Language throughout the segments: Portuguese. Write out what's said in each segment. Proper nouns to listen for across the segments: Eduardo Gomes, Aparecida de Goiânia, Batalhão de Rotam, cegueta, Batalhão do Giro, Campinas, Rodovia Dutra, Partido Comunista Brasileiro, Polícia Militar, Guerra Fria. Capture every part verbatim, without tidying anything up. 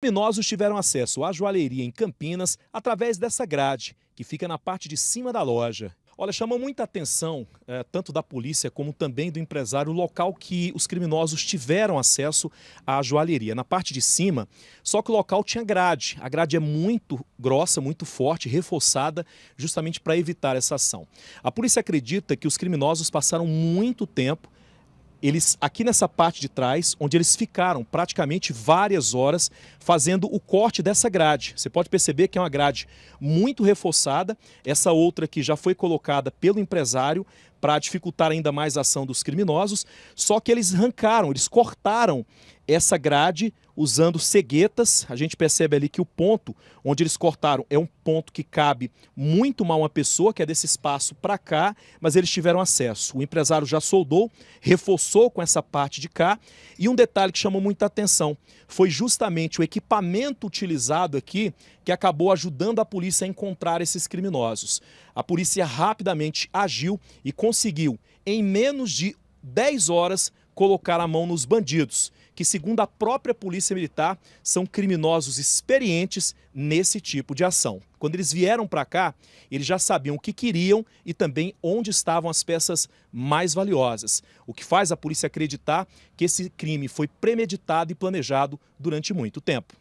Criminosos tiveram acesso à joalheria em Campinas através dessa grade, que fica na parte de cima da loja. Olha, chamou muita atenção, é, tanto da polícia como também do empresário, o local que os criminosos tiveram acesso à joalheria. Na parte de cima, só que o local tinha grade. A grade é muito grossa, muito forte, reforçada, justamente para evitar essa ação. A polícia acredita que os criminosos passaram muito tempo Eles, aqui nessa parte de trás, onde eles ficaram praticamente várias horas fazendo o corte dessa grade. Você pode perceber que é uma grade muito reforçada. Essa outra aqui já foi colocada pelo empresário para dificultar ainda mais a ação dos criminosos. Só que eles arrancaram, eles cortaram essa grade usando ceguetas. A gente percebe ali que o ponto onde eles cortaram é um ponto que cabe muito mal uma pessoa, que é desse espaço para cá, mas eles tiveram acesso. O empresário já soldou, reforçou com essa parte de cá. E um detalhe que chamou muita atenção foi justamente o equipamento utilizado aqui que acabou ajudando a polícia a encontrar esses criminosos. A polícia rapidamente agiu e conseguiu, em menos de dez horas, colocar a mão nos bandidos, que, segundo a própria Polícia Militar, são criminosos experientes nesse tipo de ação. Quando eles vieram para cá, eles já sabiam o que queriam e também onde estavam as peças mais valiosas, o que faz a polícia acreditar que esse crime foi premeditado e planejado durante muito tempo.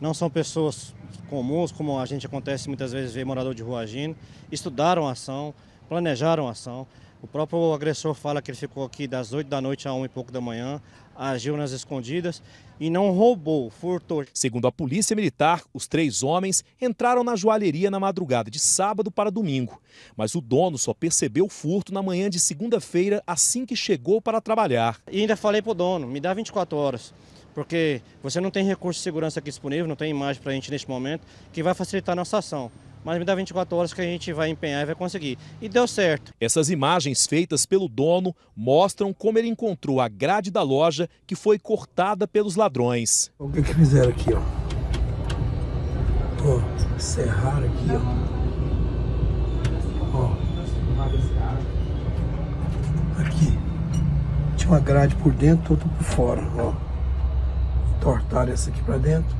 Não são pessoas comuns, como a gente acontece muitas vezes ver morador de rua agindo. Estudaram a ação, planejaram a ação. O próprio agressor fala que ele ficou aqui das oito da noite a uma e pouco da manhã, agiu nas escondidas e não roubou, furtou. Segundo a Polícia Militar, os três homens entraram na joalheria na madrugada de sábado para domingo. Mas o dono só percebeu o furto na manhã de segunda-feira, assim que chegou para trabalhar. E ainda falei para o dono, me dá vinte e quatro horas, porque você não tem recurso de segurança aqui disponível, não tem imagem para a gente neste momento, que vai facilitar a nossa ação. Mas me dá vinte e quatro horas que a gente vai empenhar e vai conseguir. E deu certo. Essas imagens feitas pelo dono mostram como ele encontrou a grade da loja que foi cortada pelos ladrões. O que que fizeram aqui, ó? Ó, serraram aqui, ó. Ó. Aqui. Tinha uma grade por dentro, outra por fora, ó. Entortaram essa aqui pra dentro.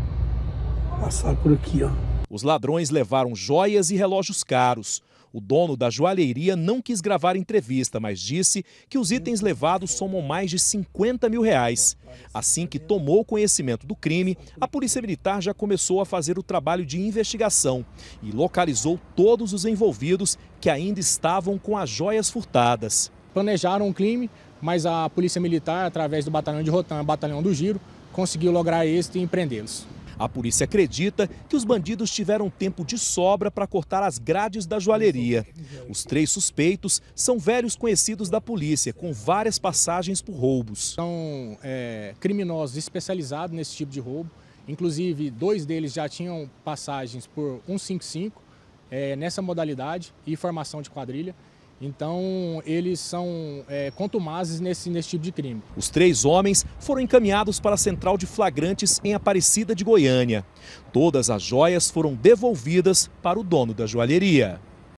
Passaram por aqui, ó. Os ladrões levaram joias e relógios caros. O dono da joalheria não quis gravar entrevista, mas disse que os itens levados somam mais de cinquenta mil reais. Assim que tomou conhecimento do crime, a Polícia Militar já começou a fazer o trabalho de investigação e localizou todos os envolvidos que ainda estavam com as joias furtadas. Planejaram um crime, mas a Polícia Militar, através do Batalhão de Rotam, Batalhão do Giro, conseguiu lograr êxito e empreendê-los. A polícia acredita que os bandidos tiveram tempo de sobra para cortar as grades da joalheria. Os três suspeitos são velhos conhecidos da polícia, com várias passagens por roubos. São é, criminosos especializados nesse tipo de roubo. Inclusive, dois deles já tinham passagens por cento e cinquenta e cinco é, nessa modalidade e formação de quadrilha. Então, eles são é, contumazes nesse, nesse tipo de crime. Os três homens foram encaminhados para a central de flagrantes em Aparecida de Goiânia. Todas as joias foram devolvidas para o dono da joalheria.